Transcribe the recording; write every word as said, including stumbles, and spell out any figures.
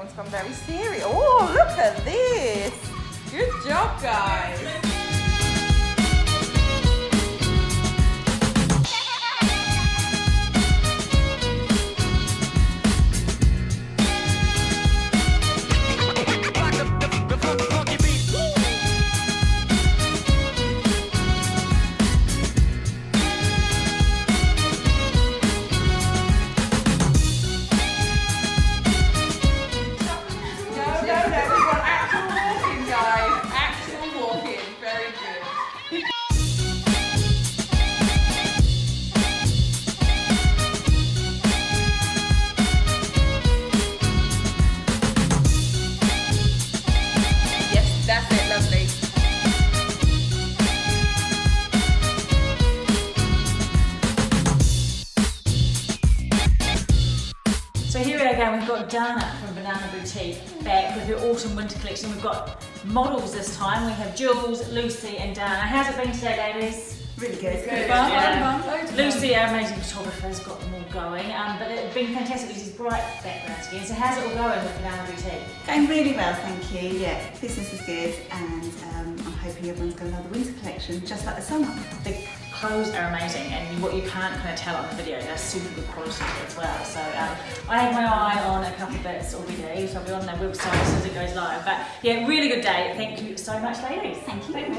Everyone's gone very serious. Oh, look at this. Good job, guys. So here we are again, we've got Dana from Banana Boutique back with her autumn winter collection. We've got models this time. We have Jules, Lucy and Dana. How's it been today, ladies? Really good. It's good. Yeah. Yeah. Lucy, our amazing photographer, has got them all going. Um, but it's been fantastic. These bright backgrounds again. So how's it all going with Banana Boutique? Going really well, thank you. Yeah, business is good and um, I'm hoping everyone's got another winter collection, just like the summer. The clothes are amazing, and what you can't kind of tell on the video, they're super good quality as well. So um, I have my eye on a couple of bits already, so I'll be on their website as soon as it goes live. But yeah, really good day. Thank you so much, ladies. Thank you. Thank you.